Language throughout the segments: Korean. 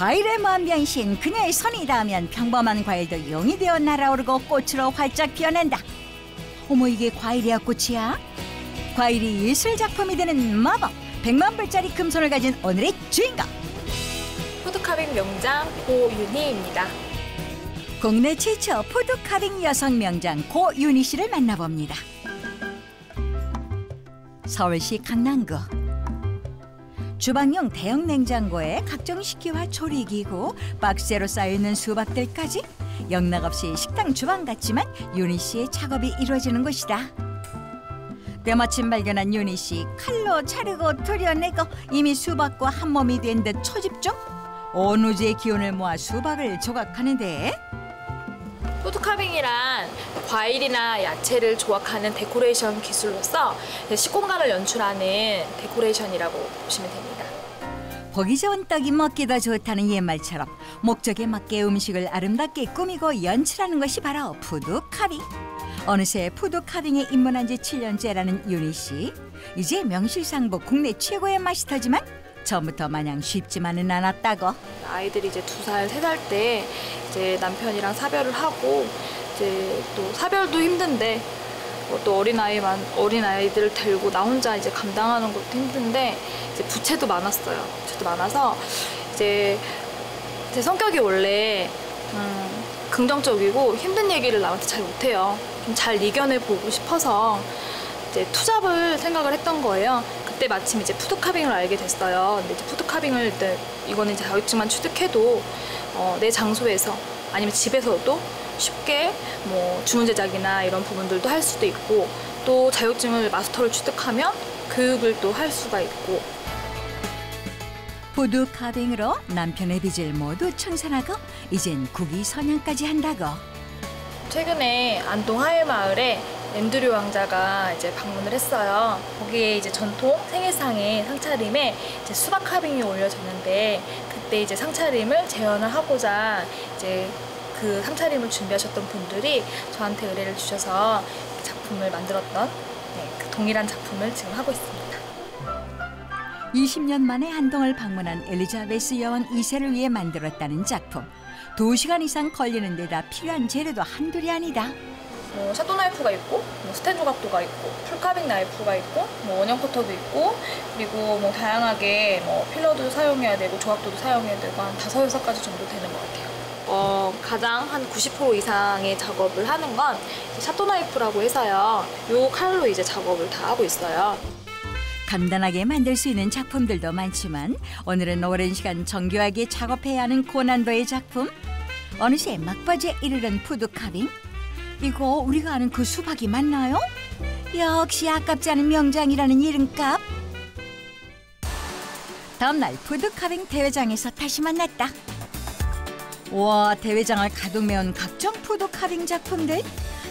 과일의 만병신 그녀의 손이 닿으면 평범한 과일도 용이 되어 날아오르고 꽃으로 활짝 피어난다. 어머, 이게 과일이야 꽃이야? 과일이 예술작품이 되는 마법, 100만 불짜리 금손을 가진 오늘의 주인공, 푸드카빙 명장 고윤희입니다. 국내 최초 푸드카빙 여성 명장 고윤희 씨를 만나봅니다. 서울시 강남구. 주방용 대형 냉장고에 각종 식기와 조리기구, 박스로 쌓여있는 수박들까지 영락없이 식당 주방 같지만 윤희 씨의 작업이 이루어지는 곳이다. 때마침 발견한 윤희 씨, 칼로 자르고 도려내고 이미 수박과 한몸이 된 듯 초집중? 온 우주의 기운을 모아 수박을 조각하는데, 푸드카빙이란 과일이나 야채를 조각하는 데코레이션 기술로서 식공간을 연출하는 데코레이션이라고 보시면 됩니다. 보기 좋은 떡이 먹기도 좋다는 옛말처럼 목적에 맞게 음식을 아름답게 꾸미고 연출하는 것이 바로 푸드카빙. 어느새 푸드카빙에 입문한 지 7년째라는 윤희 씨. 이제 명실상부 국내 최고의 마스터지만 처음부터 마냥 쉽지만은 않았다고. 아이들이 이제 2살, 3살 때 이제 남편이랑 사별을 하고, 이제 또 사별도 힘든데 또 어린 아이들을 데리고 나 혼자 이제 감당하는 것도 힘든데, 이제 부채도 많았어요. 부채도 많아서 이제 제 성격이 원래 긍정적이고 힘든 얘기를 남한테 잘 못해요. 좀 잘 이겨내보고 싶어서 이제 투잡을 생각을 했던 거예요. 그때 마침 이제 푸드카빙을 알게 됐어요. 근데 이제 푸드카빙을 일단 이거는 이제 자격증만 취득해도 내 장소에서 아니면 집에서도 쉽게 뭐 주문 제작이나 이런 부분들도 할 수도 있고, 또 자격증을 마스터를 취득하면 교육을 또 할 수가 있고. 푸드카빙으로 남편의 빚을 모두 청산하고 이젠 국위선양까지 한다고. 최근에 안동 하회마을에 엠드류 왕자가 이제 방문을 했어요. 거기에 이제 전통 생일상의 상차림에 이제 수박카빙이 올려졌는데, 그때 이제 상차림을 재현을 하고자 이제 그 상차림을 준비하셨던 분들이 저한테 의뢰를 주셔서 작품을 만들었던, 그 동일한 작품을 지금 하고 있습니다. 20년 만에 안동을 방문한 엘리자베스 여왕 2세를 위해 만들었다는 작품. 2시간 이상 걸리는 데다 필요한 재료도 한둘이 아니다. 뭐 샤도 나이프가 있고, 뭐 스텐 조각도가 있고, 풀카빙 나이프가 있고, 뭐 원형 커터도 있고, 그리고 뭐 다양하게 뭐 필러도 사용해야 되고, 조각도도 사용해야 되고, 한 5~6가지 정도 되는 것 같아요. 가장 한 90% 이상의 작업을 하는 건 샤도 나이프라고 해서요. 요 칼로 이제 작업을 다 하고 있어요. 간단하게 만들 수 있는 작품들도 많지만 오늘은 오랜 시간 정교하게 작업해야 하는 고난도의 작품. 어느새 막바지에 이르는 푸드카빙. 이거 우리가 아는 그 수박이 맞나요? 역시 아깝지 않은 명장이라는 이름값. 다음날 푸드카빙 대회장에서 다시 만났다. 와, 대회장을 가득 메운 각종 푸드카빙 작품들.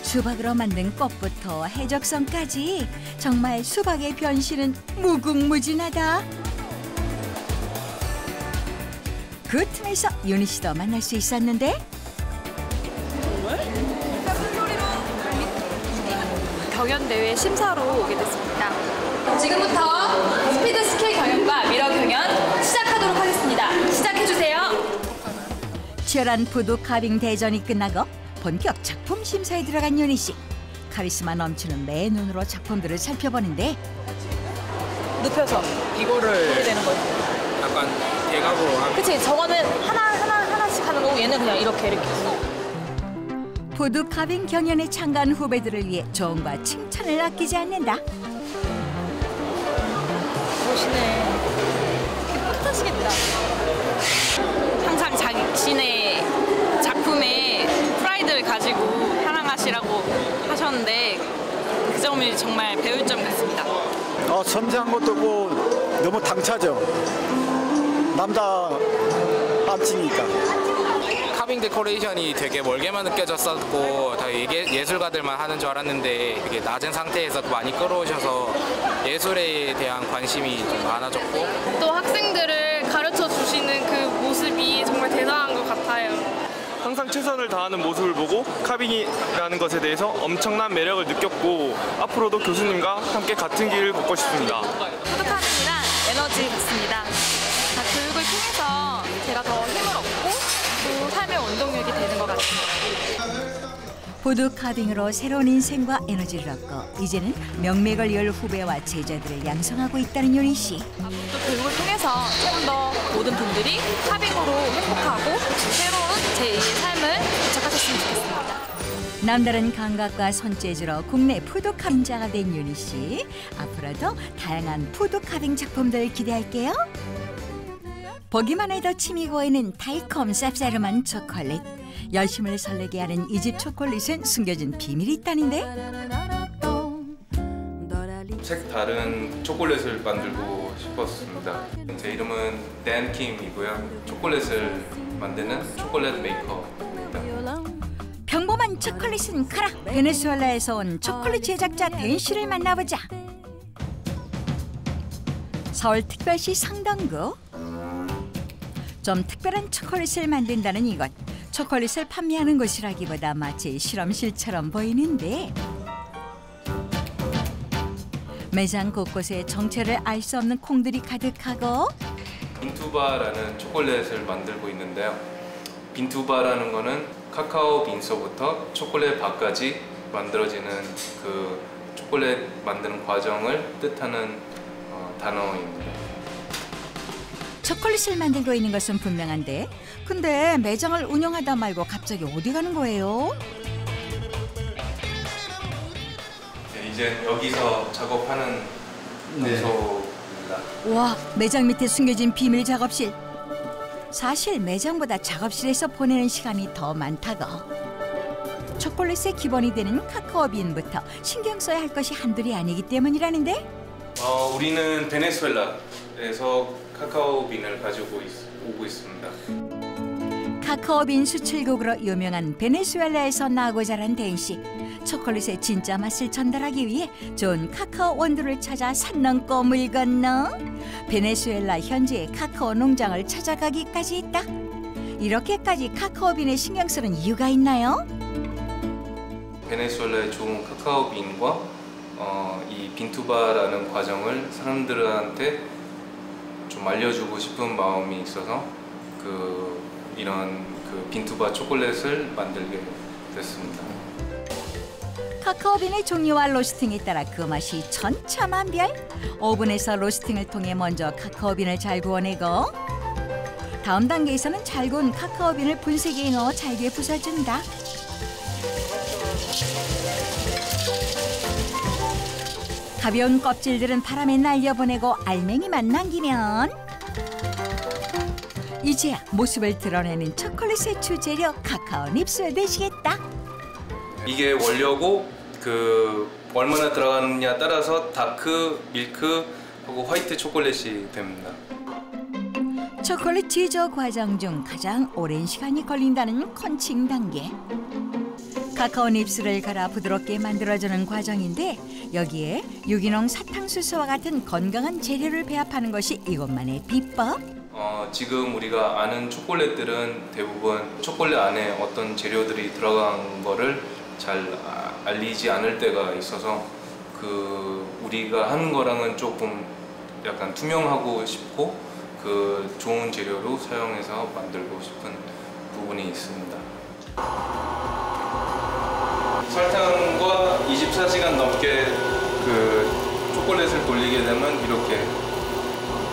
수박으로 만든 꽃부터 해적선까지 정말 수박의 변신은 무궁무진하다. 그 틈에서 윤희 씨도 만날 수 있었는데. 경연대회 심사로 오게 됐습니다. 지금부터 스피드 스킬 경연과 미러 경연 시작하도록 하겠습니다. 시작해주세요. 치열한 푸드카빙 대전이 끝나고 본격 작품 심사에 들어간 윤희 씨. 카리스마 넘치는 매 눈으로 작품들을 살펴보는데, 눕혀서 이거를 되는 거예요. 약간 대각으로 하는. 그치, 저거는 하나씩 하는 거고, 얘는 그냥 이렇게. 푸드카빙 경연에 참가한 후배들을 위해 조언과 칭찬을 아끼지 않는다. 멋있네. 뿌듯하시겠다. 항상 자신의 작품에 프라이드를 가지고 사랑하시라고 하셨는데, 그 점이 정말 배울 점 같습니다. 섬세한 것도 뭐 너무 당차죠. 남다 깜찍이니까. 카빙 데코레이션이 되게 멀게만 느껴졌었고, 다 예술가들만 하는 줄 알았는데 되게 낮은 상태에서 많이 끌어오셔서 예술에 대한 관심이 좀 많아졌고, 또 학생들을 가르쳐 주시는 그 모습이 정말 대단한 것 같아요. 항상 최선을 다하는 모습을 보고 카빙이라는 것에 대해서 엄청난 매력을 느꼈고, 앞으로도 교수님과 함께 같은 길을 걷고 싶습니다. 푸드카빙이란 에너지 같습니다. 교육을 통해서 제가 더 힘을 푸드카빙으로 새로운 인생과 에너지를 얻고 이제는 명맥을 열 후배와 제자들을 양성하고 있다는 요리 씨. 교육을 통해서 조금 더 모든 분들이 카빙으로 행복하고 새로운 제2의 삶을 도착하셨으면 좋겠습니다. 남다른 감각과 손재주로 국내 푸드카빙자가 된 요리 씨. 앞으로도 다양한 푸드카빙 작품들 기대할게요. 보기만 해도 침이 고이는 달콤 쌉싸름한 초콜릿. 열심을 설레게 하는 이 집 초콜릿은 숨겨진 비밀이 있다는데. 색다른 초콜릿을 만들고 싶었습니다. 제 이름은 댄 김이고요. 초콜릿을 만드는 초콜릿 메이커입니다. 평범한 초콜릿은 가라. 베네수엘라에서 온 초콜릿 제작자 댄 씨를 만나보자. 서울특별시 성동구. 좀 특별한 초콜릿을 만든다는 이것. 초콜릿을 판매하는 곳이라기보다 마치 실험실처럼 보이는데 매장 곳곳에 정체를 알 수 없는 콩들이 가득하고 빈투바라는 초콜릿을 만들고 있는데요. 빈투바라는 거는 카카오 빈서부터 초콜릿 바까지 만들어지는 그 초콜릿 만드는 과정을 뜻하는 단어입니다. 초콜릿을 만들고 있는 것은 분명한데 근데 매장을 운영하다 말고 갑자기 어디 가는 거예요? 네, 이제 여기서 작업하는 장소입니다. 네. 와, 매장 밑에 숨겨진 비밀 작업실. 사실 매장보다 작업실에서 보내는 시간이 더 많다고. 초콜릿의 기본이 되는 카카오빈부터 신경 써야 할 것이 한둘이 아니기 때문이라는데? 우리는 베네수엘라에서 카카오빈을 가지고 오고 있습니다. 카카오빈 수출국으로 유명한 베네수엘라에서 나고 자란 댄 씨. 초콜릿의 진짜 맛을 전달하기 위해 좋은 카카오 원두를 찾아 산 넘고 물 건너 베네수엘라 현지의 카카오 농장을 찾아가기까지 했다. 이렇게까지 카카오빈에 신경 쓰는 이유가 있나요? 베네수엘라의 좋은 카카오빈과 이 빈투바라는 과정을 사람들한테 좀 알려주고 싶은 마음이 있어서 이런 빈투바 초콜릿을 만들게 됐습니다. 카카오빈의 종류와 로스팅에 따라 그 맛이 천차만별. 오븐에서 로스팅을 통해 먼저 카카오빈을 잘 구워내고 다음 단계에서는 잘 구운 카카오빈을 분쇄기에 넣어 잘게 부숴준다. 가벼운 껍질들은 바람에 날려보내고 알맹이만 남기면 이제야 모습을 드러내는 초콜릿의 주재료 카카오닙스 되시겠다. 이게 원료고 얼마나 들어가느냐 따라서 다크, 밀크 하고 화이트 초콜릿이 됩니다. 초콜릿 제조 과정 중 가장 오랜 시간이 걸린다는 컨칭 단계. 카카오닙스를 갈아 부드럽게 만들어주는 과정인데 여기에 유기농 사탕수수와 같은 건강한 재료를 배합하는 것이 이것만의 비법? 지금 우리가 아는 초콜릿들은 대부분 초콜릿 안에 어떤 재료들이 들어간 거를 잘 알리지 않을 때가 있어서 우리가 하는 거랑은 조금 약간 투명하고 싶고 좋은 재료로 사용해서 만들고 싶은 부분이 있습니다. 설탕과 24시간 넘게 초콜릿을 돌리게 되면 이렇게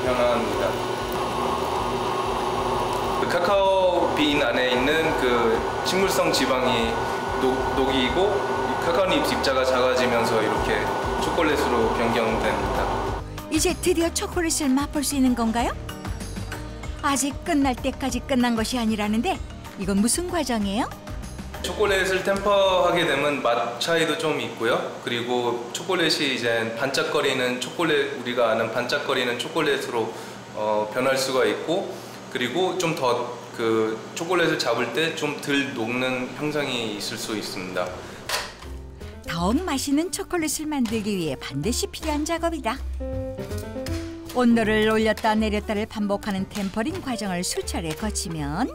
변화합니다. 카카오빈 안에 있는 식물성 지방이 녹이고 카카오닙스 입자가 작아지면서 이렇게 초콜릿으로 변경됩니다. 이제 드디어 초콜릿을 맛볼 수 있는 건가요? 아직 끝날 때까지 끝난 것이 아니라는데 이건 무슨 과정이에요? 초콜릿을 템퍼하게 되면 맛 차이도 좀 있고요. 그리고 초콜릿이 이제 반짝거리는 초콜릿, 우리가 아는 반짝거리는 초콜릿으로 변할 수가 있고, 그리고 좀 더 초콜릿을 잡을 때 좀 덜 녹는 형상이 있을 수 있습니다. 더욱 맛있는 초콜릿을 만들기 위해 반드시 필요한 작업이다. 온도를 올렸다 내렸다를 반복하는 템퍼링 과정을 수차례 거치면